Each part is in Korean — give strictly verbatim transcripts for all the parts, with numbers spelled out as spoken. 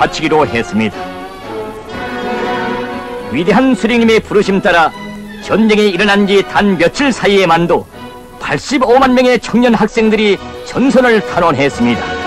바치기로 했습니다. 위대한 수령님의 부르심 따라 전쟁이 일어난 지 단 며칠 사이에만도 팔십오만 명의 청년 학생들이 전선을 탄원했습니다.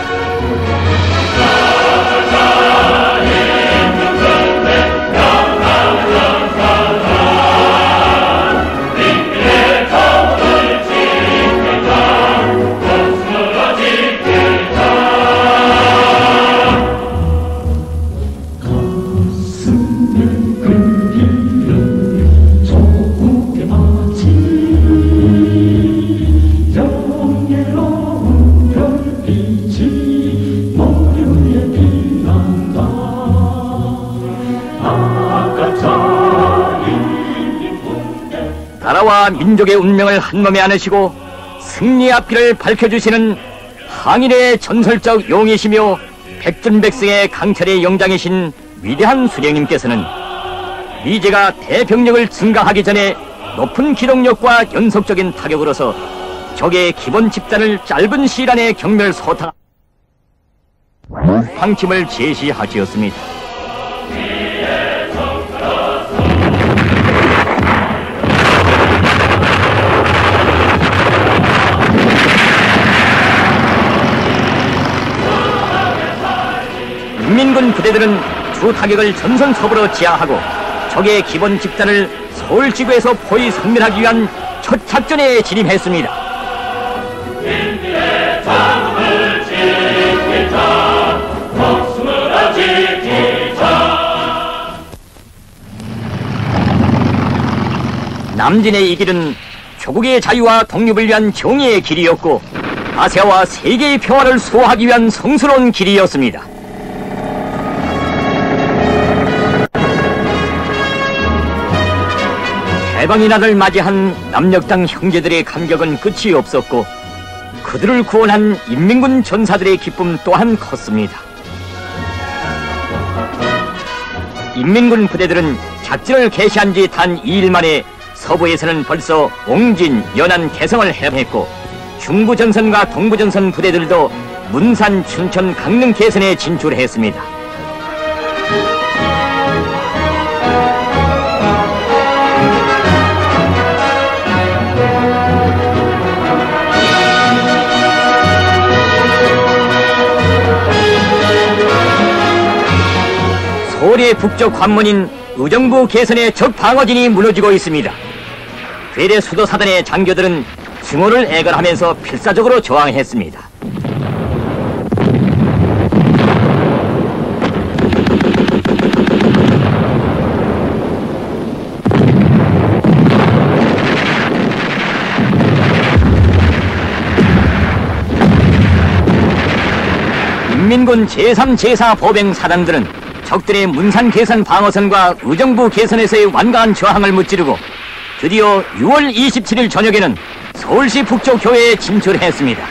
나라와 민족의 운명을 한몸에 안으시고 승리 앞길을 밝혀주시는 항일의 전설적 용이시며 백전백승의 강철의 영장이신 위대한 수령님께서는 미제가 대병력을 증강하기 전에 높은 기동력과 연속적인 타격으로서 적의 기본 집단을 짧은 시일 안에 경멸 소탕 방침을 제시하시었습니다. 국민군 부대들은 주 타격을 전선 서부로 지하하고 적의 기본 집단을 서울 지구에서 포위 섬멸하기 위한 첫 작전에 진입했습니다. 남진의 이 길은 조국의 자유와 독립을 위한 정의의 길이었고 아시아와 세계의 평화를 수호하기 위한 성스러운 길이었습니다. 해방의 날을 맞이한 남녘땅 형제들의 감격은 끝이 없었고 그들을 구원한 인민군 전사들의 기쁨 또한 컸습니다. 인민군 부대들은 작전을 개시한 지 단 이 일 만에 서부에서는 벌써 옹진, 연안, 개성을 해방했고 중부전선과 동부전선 부대들도 문산, 춘천, 강릉 개선에 진출했습니다. 서울의 북쪽 관문인 의정부 개선의 적 방어진이 무너지고 있습니다. 괴뢰 수도사단의 장교들은 증오를 애걸하면서 필사적으로 저항했습니다. 인민군 제삼, 제사 보병 사단들은 적들의 문산 개선 방어선과 의정부 개선에서의 완강한 저항을 무찌르고 드디어 유월 이십칠일 저녁에는 서울시 북쪽 교외에 진출했습니다.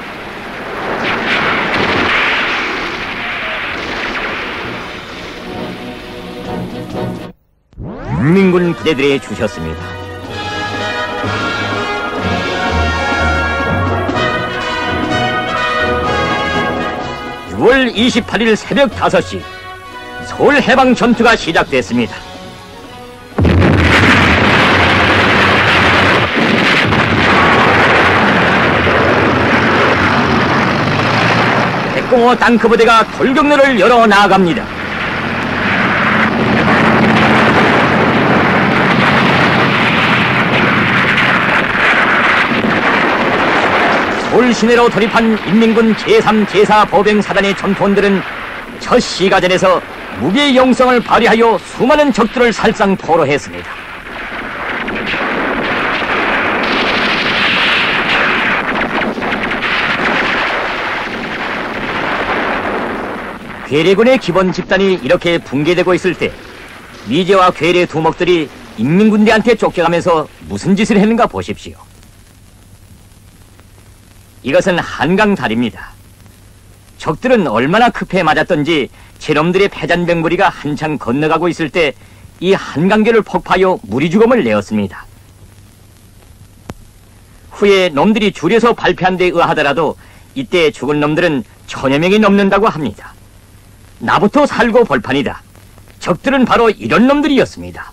인민군 부대들에 주셨습니다. 유월 이십팔일 새벽 다섯 시 서울 해방 전투가 시작됐습니다. 백공호 탱크 부대가 돌격로를 열어 나아갑니다. 서울 시내로 돌입한 인민군 제삼, 제사 보병사단의 전투원들은 첫 시가전에서 무기의 용성을 발휘하여 수많은 적들을 살상포로했습니다. 괴뢰군의 기본 집단이 이렇게 붕괴되고 있을 때 미제와 괴뢰 두목들이 인민군대한테 쫓겨가면서 무슨 짓을 했는가 보십시오. 이것은 한강 다리입니다. 적들은 얼마나 급해 맞았던지 체럼들의 패잔병부리가 한창 건너가고 있을 때 이 한강계를 폭파하여 무리주검을 내었습니다. 후에 놈들이 줄여서 발표한 데 의하더라도 이때 죽은 놈들은 천여 명이 넘는다고 합니다. 나부터 살고 볼 판이다. 적들은 바로 이런 놈들이었습니다.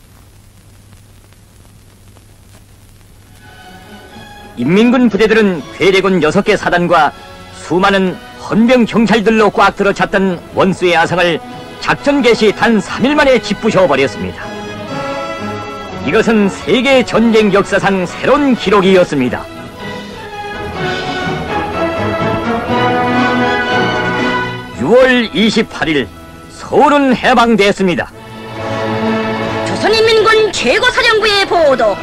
인민군 부대들은 괴뢰군 여섯 개 사단과 수많은 헌병 경찰들로 꽉 들어찼던 원수의 아상을 작전 개시 단 삼 일 만에 짓부셔버렸습니다. 이것은 세계 전쟁 역사상 새로운 기록이었습니다. 유월 이십팔일 서울은 해방됐습니다. 조선인민군 최고사령부의 보도.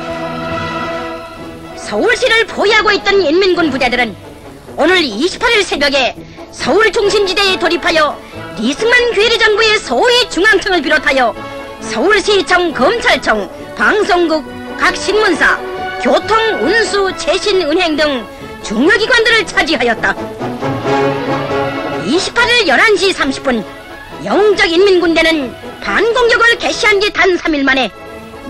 서울시를 보유하고 있던 인민군 부대들은 오늘 이십팔일 새벽에 서울 중심지대에 돌입하여 리승만 괴뢰정부의 서울의 중앙청을 비롯하여 서울시청, 검찰청, 방송국, 각 신문사, 교통, 운수, 재신, 은행 등 중요기관들을 차지하였다. 이십팔일 열한 시 삼십 분 영적인민군대는 반공격을 개시한 지 단 삼 일 만에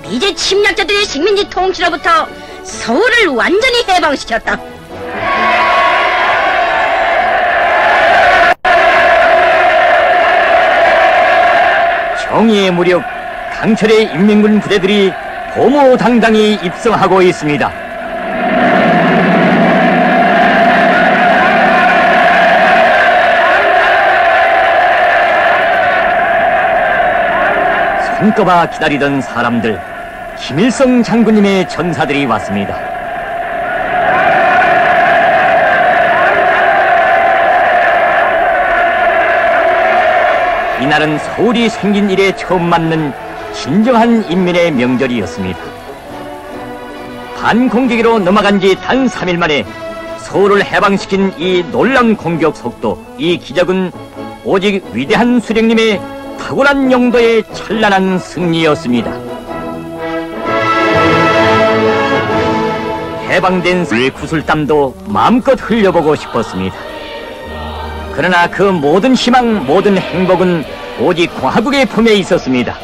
미제 침략자들의 식민지 통치로부터 서울을 완전히 해방시켰다. 정의의 무력, 강철의 인민군 부대들이 고무당당히 입성하고 있습니다. 손꼽아 기다리던 사람들, 김일성 장군님의 전사들이 왔습니다. 이날은 서울이 생긴 일에 처음 맞는 진정한 인민의 명절이었습니다. 반공격으로 넘어간 지 단 삼 일 만에 서울을 해방시킨 이 놀라운 공격 속도, 이 기적은 오직 위대한 수령님의 탁월한 용도의 찬란한 승리였습니다. 해방된 서울의 구슬땀도 마음껏 흘려보고 싶었습니다. 그러나 그 모든 희망, 모든 행복은 오직 공화국의 품에 있었습니다.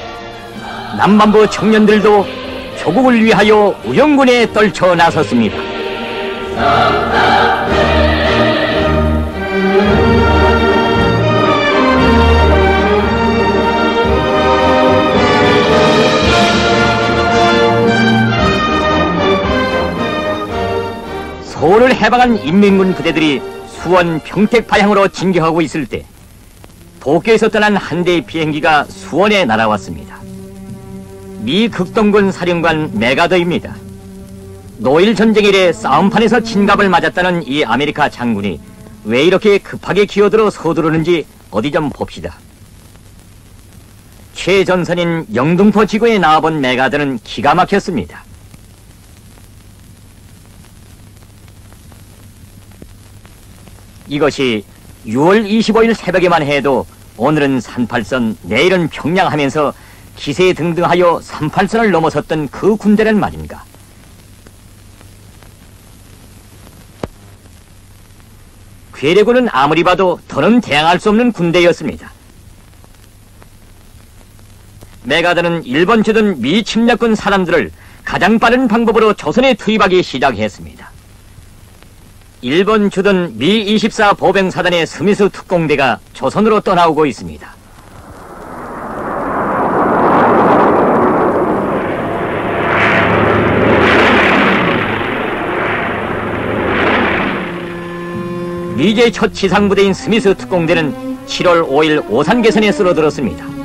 남반부 청년들도 조국을 위하여 우영군에 떨쳐 나섰습니다. 서울을 해방한 인민군 부대들이 수원 평택 방향으로 진격하고 있을 때 도쿄에서 떠난 한 대의 비행기가 수원에 날아왔습니다. 미 극동군 사령관 메가더입니다. 노일 전쟁 이래 싸움판에서 진갑을 맞았다는 이 아메리카 장군이 왜 이렇게 급하게 기어들어 서두르는지 어디 좀 봅시다. 최전선인 영등포 지구에 나와본 메가더는 기가 막혔습니다. 이것이 유월 이십오일 새벽에만 해도 오늘은 삼팔선, 내일은 평양 하면서 기세 등등하여 삼팔선을 넘어섰던 그 군대란 말인가. 괴뢰군은 아무리 봐도 더는 대항할 수 없는 군대였습니다. 메가더는 일본 주둔 미 침략군 사람들을 가장 빠른 방법으로 조선에 투입하기 시작했습니다. 일본 주둔 미 이십사 보병사단의 스미스 특공대가 조선으로 떠나오고 있습니다. 미제 첫 지상부대인 스미스 특공대는 칠월 오일 오산 개선에 쓰러들었습니다.